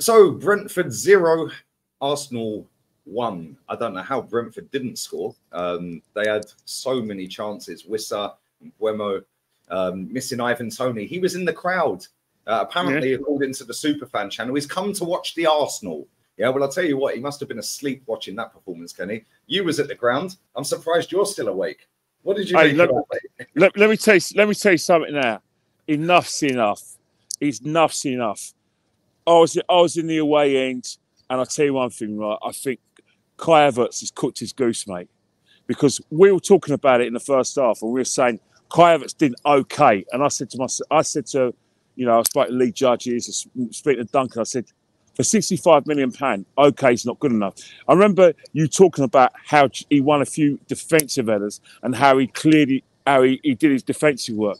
So Brentford 0, Arsenal 1. I don't know how Brentford didn't score. They had so many chances. Wissa, Guemo, missing Ivan Toney. He was in the crowd. Apparently, according to the Superfan channel, he's come to watch the Arsenal. Yeah, well, I'll tell you what, he must have been asleep watching that performance, Kenny. You was at the ground. I'm surprised you're still awake. What did you think about that? Let me tell you something now. Enough's enough. It's enough's enough. I was in the away end, and I'll tell you one thing, right? I think Kai Havertz has cooked his goose, mate, because we were talking about it in the first half, and we were saying Kai Havertz did okay. And I said to myself, I spoke to Lee Judges, I spoke to Duncan, I said, for £65 million, okay, it's not good enough. I remember you talking about how he won a few defensive headers and how he clearly, how he did his defensive work.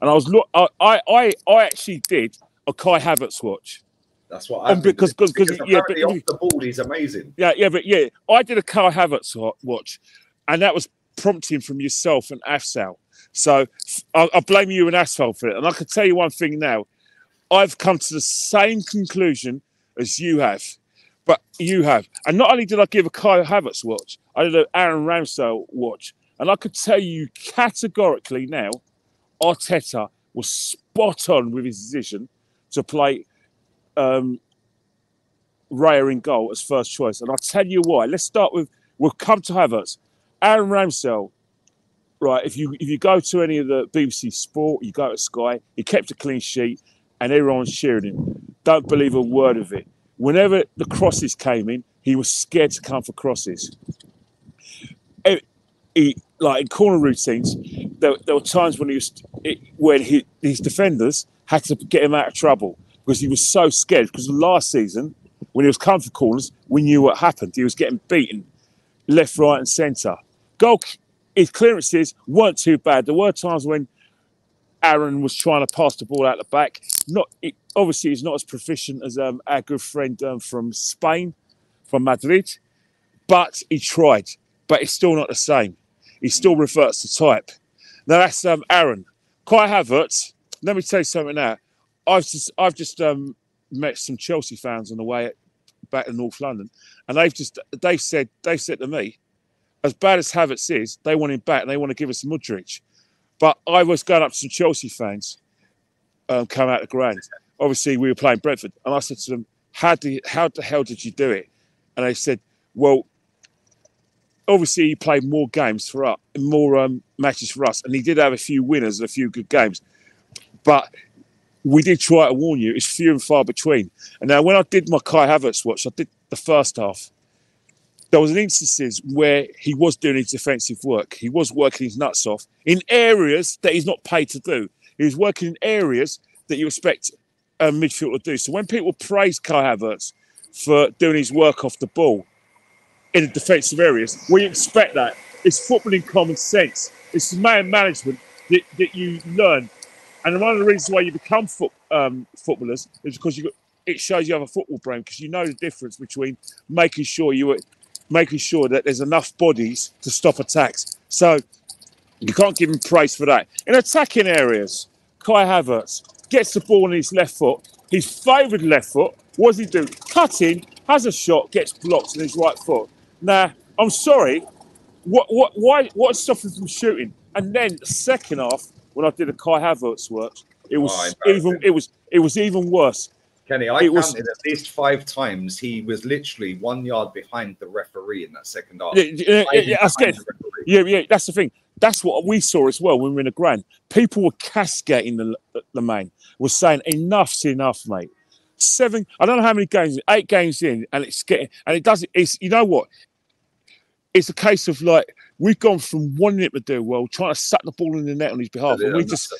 And I was, I actually did a Kai Havertz watch. That's what I did. Because apparently off the ball, he's amazing. Yeah, I did a Kai Havertz watch, and that was prompting from yourself and Afzal. So I blame you and Afzal for it. And I can tell you one thing now, I've come to the same conclusion as you have, and not only did I give a Kai Havertz watch, I did an Aaron Ramsdale watch, and I could tell you categorically now, Arteta was spot on with his decision to play Raya in goal as first choice, and I'll tell you why. Let's start with, we'll come to Havertz, Aaron Ramsdale. Right, if you go to any of the BBC Sport, you go to Sky, he kept a clean sheet, and everyone's cheering him. Don't believe a word of it. Whenever the crosses came in, he was scared to come for crosses. Like in corner routines, there were times when his defenders had to get him out of trouble because he was so scared. Because last season, when he was coming for corners, we knew what happened. He was getting beaten left, right and centre. His clearances weren't too bad. There were times when Aaron was trying to pass the ball out the back. Obviously, he's not as proficient as our good friend from Spain, from Madrid, but he tried. But it's still not the same. He still reverts to type. Now, that's Aaron. Kai Havertz, let me tell you something now. I've just met some Chelsea fans on the way back to North London, and they've said to me, as bad as Havertz is, they want him back and they want to give us Modric. But I was going up to some Chelsea fans come out of the ground. Obviously, we were playing Brentford. And I said to them, how the hell did you do it? And they said, well, obviously, he played more games for us, more matches for us. And he did have a few winners and a few good games. But we did try to warn you, it's few and far between. And now, when I did my Kai Havertz watch, I did the first half. There was instances where he was doing his defensive work. He was working his nuts off in areas that he's not paid to do. He was working in areas that you expect a midfielder to do. So when people praise Kai Havertz for doing his work off the ball in the defensive areas, we expect that. It's footballing common sense. It's man management that you learn. And one of the reasons why you become footballers is because it shows you have a football brain, because you know the difference between making sure that there's enough bodies to stop attacks. So you can't give him praise for that. In attacking areas, Kai Havertz gets the ball on his left foot, his favoured left foot. What does he do? Cutting, has a shot, gets blocked on his right foot. Now, I'm sorry, what's stopping him from shooting? And then the second half, when I did a Kai Havertz work, it was even worse. Kenny, I counted at least 5 times he was literally 1 yard behind the referee in that second half. Yeah, that's the thing. That's what we saw as well when we were in the ground. People were castigating the man, were saying, enough's enough, mate. 7, I don't know how many games, 8 games in, and it's getting, and it doesn't, it's, you know what? It's a case of like, we've gone from wanting it to do well, trying to suck the ball in the net on his behalf, and we just...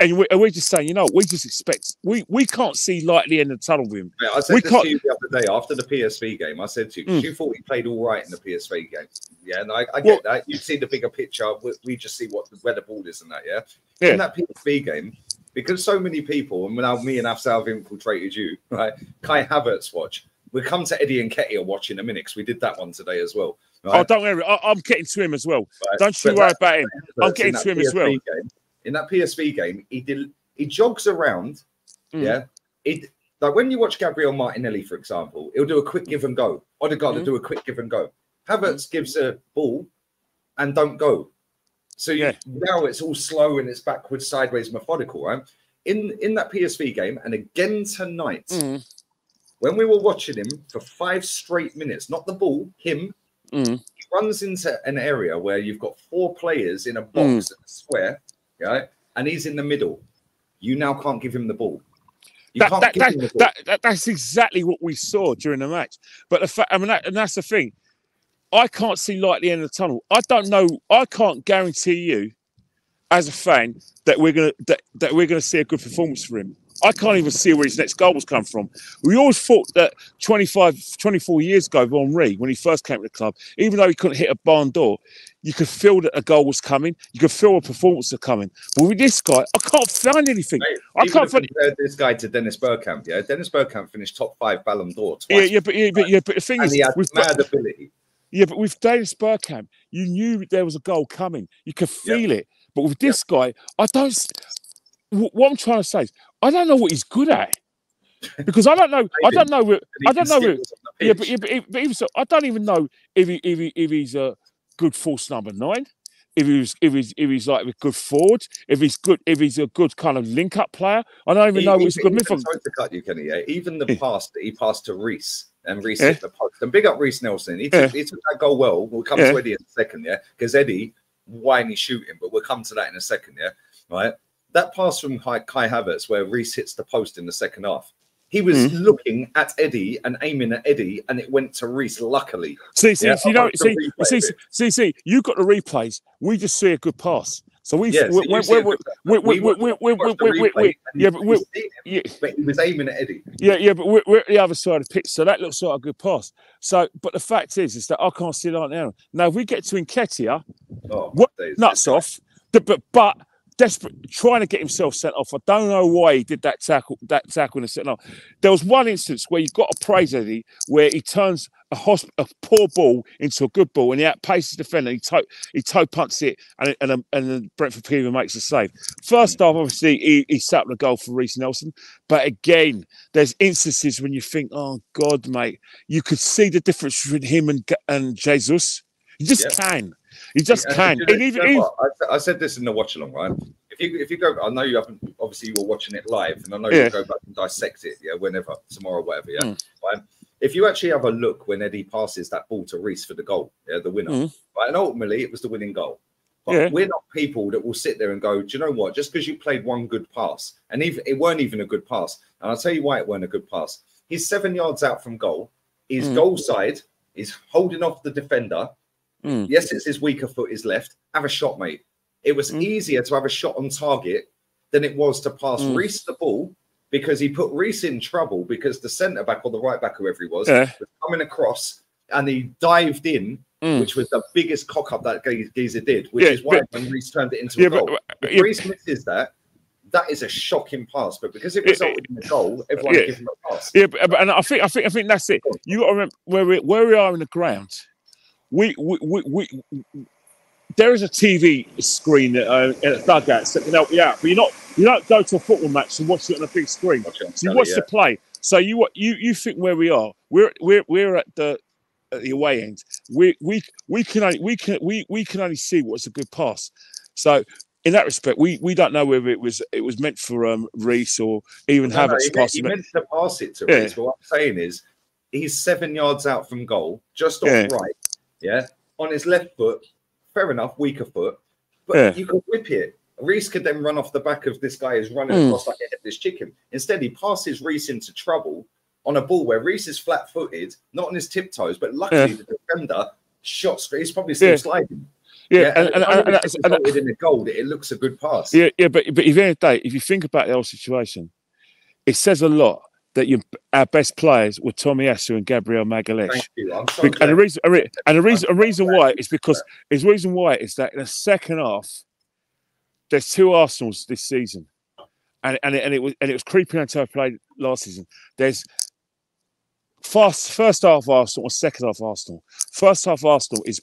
And we're just saying, you know, we just expect, we can't see light at the end of the tunnel with him. Yeah, I said to you the other day after the PSV game, I said to you, because you thought he played all right in the PSV game. Yeah, and I get that. You see the bigger picture. We just see where the ball is and that, yeah? Yeah. In that PSV game, because so many people, and now me and Afzal have infiltrated you, right? Kai Havertz watch. We'll come to Eddie Nketiah watch in a minute because we did that one today as well. Right? Oh, don't worry. I'm getting to him as well. Right. Don't you worry about him. I'm getting to him as well. In that PSV game, he jogs around. Yeah, Like when you watch Gabriel Martinelli, for example, he'll do a quick give and go. Odegaard will do a quick give and go. Havertz gives a ball and don't go. So now it's all slow and it's backwards, sideways, methodical, right? In that PSV game and again tonight, when we were watching him for 5 straight minutes, not the ball, him, he runs into an area where you've got 4 players in a box, a square, right? And he's in the middle. You now can't give him the ball. That's exactly what we saw during the match. But the fact, I mean, and that's the thing. I can't see light at the end of the tunnel. I don't know. I can't guarantee you, as a fan, that we're gonna that we're gonna see a good performance for him. I can't even see where his next goal was come from. We always thought that 24 years ago, Henry, when he first came to the club, even though he couldn't hit a barn door, you could feel that a goal was coming. You could feel a performance was coming. But with this guy, I can't find anything. Mate, I can't find this guy to Dennis Bergkamp. Yeah, Dennis Bergkamp finished top 5 Ballon d'Or twice. But the thing is, he had mad ability. Yeah, but with Dennis Bergkamp, you knew there was a goal coming. You could feel it. But with this guy, I don't. What I'm trying to say is, I don't know what he's good at, because I don't know. I don't know. But even so, I don't even know if he's a good false number 9. If he's like a good forward. If he's a good kind of link up player. I don't even know. He's a good midfielder. Even the pass that he passed to Reese. And Reese hit the post. And big up Reese Nelson. He took that goal well. We'll come to Eddie in a second, because Eddie, whiny shooting, but we'll come to that in a second, right? That pass from Kai Havertz where Reese hits the post in the second half. He was looking at Eddie and aiming at Eddie, and it went to Reese, luckily. See, you got the replays. We just see a good pass. So we, but he was aiming at Eddie. But we're at the other side of the pitch, so that looks like a good pass. So, but the fact is that I can't see that now. Now, if we get to Nketiah, nuts off, but desperate, trying to get himself sent off. I don't know why he did that tackle in the second half. There was one instance where you've got to praise Eddie, where he turns a poor ball into a good ball, and he outpaces the defender. He toe punts it, and Brentford Peter makes a save. First half, obviously, he set up the goal for Reece Nelson. But again, there's instances when you think, oh God, mate, you could see the difference between him and Jesus. You just can. He just can. I said this in the watch along, right? If you go, I know you haven't. Obviously, you were watching it live, and I know you go back and dissect it, whenever, tomorrow, whatever, Right? If you actually have a look when Eddie passes that ball to Reese for the goal, the winner, right? And ultimately, it was the winning goal. But we're not people that will sit there and go, do you know what? Just because you played one good pass, and even it weren't even a good pass, and I'll tell you why it weren't a good pass. He's 7 yards out from goal. He's goal side. He's holding off the defender. Yes, it's his weaker foot, his left. Have a shot, mate. It was easier to have a shot on target than it was to pass Reese the ball, because he put Reese in trouble because the centre-back or the right-back, whoever he was coming across, and he dived in, which was the biggest cock-up that geezer did, which is why when Reese turned it into a goal. If Reese misses that, that is a shocking pass, but because it resulted in a goal, everyone gives him a pass. And I think that's it. You got to remember where we are in the ground. There is a TV screen at dugouts that can help you out, but you don't go to a football match and watch it on a big screen. So you watch the play. So you think where we are. We're at the away end. We can only see what's a good pass. So in that respect, we don't know whether it was meant for Reese or even Havertz. He meant to pass it to Reese. But what I'm saying is, he's 7 yards out from goal, just off right. On his left foot, fair enough, weaker foot, but you could whip it. Reese could then run off the back of this guy who's running across like a headless chicken. Instead, he passes Reese into trouble on a ball where Reese is flat-footed, not on his tiptoes, but luckily the defender shot straight. He's probably still sliding. And within the goal, it looks a good pass. But at the end of the day, if you think about the whole situation, it says a lot that our best players were Tommy Assu and Gabriel Magalhaes. Thank you. I'm so glad. The reason why is that in the second half, there's 2 Arsenals this season, and it was creeping into our play last season. There's first half Arsenal or second half Arsenal. First half Arsenal is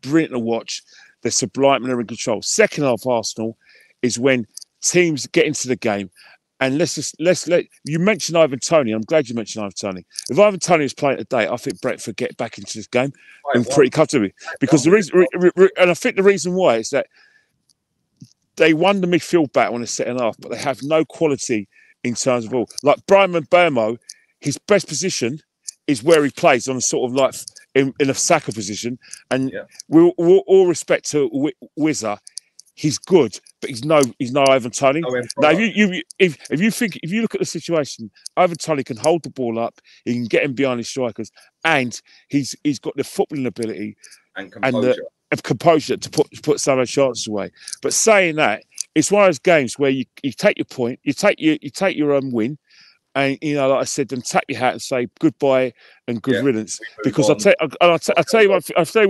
brilliant to watch. They're sublime and they're in control. Second half Arsenal is when teams get into the game And let's you mentioned Ivan Toney. I'm glad you mentioned Ivan Toney. If Ivan Toney was playing today, I think Brentford get back into this game pretty comfortably. Because the reason, and I think the reason why is that they won the midfield battle in the second half, but they have no quality in terms of all. Like Bryan Mbeumo, his best position is where he plays on a sort of like in a Saka position. And with all respect to Wissa, he's good. But he's no Ivan Toney. Now, if you look at the situation, Ivan Toney can hold the ball up, he can get him behind his strikers, and he's got the footballing ability and composure, to put some of the chances away. But saying that, it's one of those games where you take your point, you take your win, and like I said, then tap your hat and say goodbye and good riddance. Because I'll tell you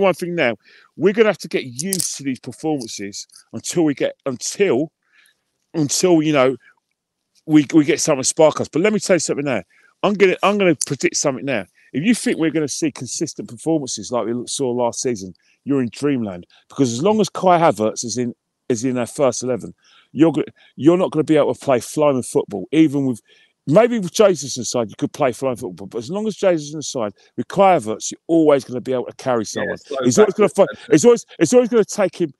one thing now. We're going to have to get used to these performances until we get something spark us. But let me tell you something now. I'm going to predict something now. If you think we're going to see consistent performances like we saw last season, you're in dreamland. Because as long as Kai Havertz is in our first 11, you're not going to be able to play flying football. Even with maybe with Jesus inside, you could play flying football, but as long as Jesus inside, with Kai Havertz, you're always going to be able to carry someone. It's always going to take him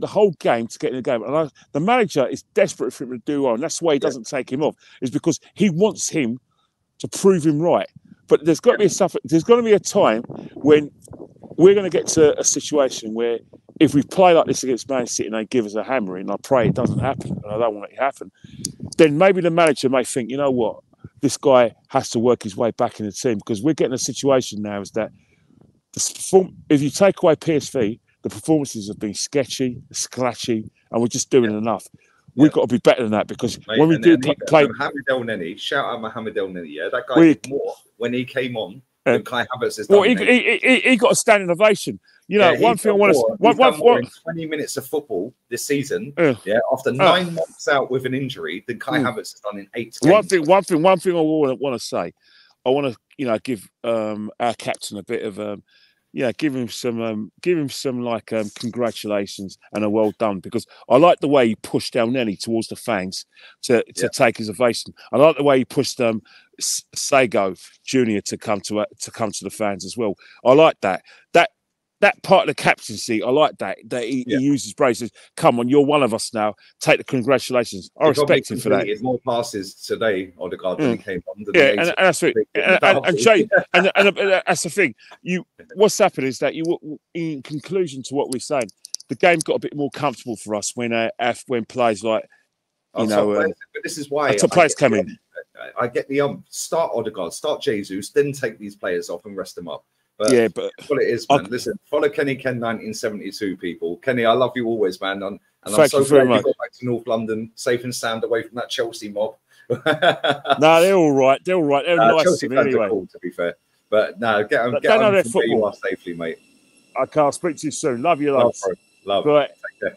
the whole game to get in the game. And the manager is desperate for him to do well, and that's why he doesn't take him off. Is because he wants him to prove him right. But there's got to be a time when we're going to get to a situation where if we play like this against Man City and they give us a hammering, and I pray it doesn't happen, and I don't want it to happen, then maybe the manager may think, you know what, this guy has to work his way back in the team, because we're getting a situation now is that if you take away PSV, the performances have been sketchy, scratchy, and we're just doing enough. We've got to be better than that, because when we do play... Mohamed Elneny, shout out Mohamed Elneny, that guy did more when he came on than Kai Havertz has done. Well, he got a standing ovation. You know, one thing I want to... 20 minutes of football this season, after 9 months out with an injury, than Kai Havertz has done in 8 games. One thing I want to say, I want to, give our captain a bit of... give him some congratulations and a well done, because I like the way he pushed Elneny towards the fans to take his ovation. I like the way he pushed Sago Junior to come to the fans as well. I like that. That part of the captaincy, I like that he uses braces. Come on, you're one of us now. Take the congratulations. I respect him for that. He more passes today, Odegaard, than he came on. And that's it. And that's the thing. What's happened is that in conclusion to what we're saying, the game got a bit more comfortable for us when players like this is why top players come in. I get the start Odegaard, start Jesus, then take these players off and rest them up. But that's what it is, man. Listen, follow Kenny Ken 1972, people. Kenny, I love you always, man. And I'm so glad you got back to North London, safe and sound, away from that Chelsea mob. No, they're all right. They're all right. They're nice to me anyway. Cool, to be fair, but no, get on football safely, mate. I can't speak to you soon. Love you, love. Bro. Love. Right. Take care.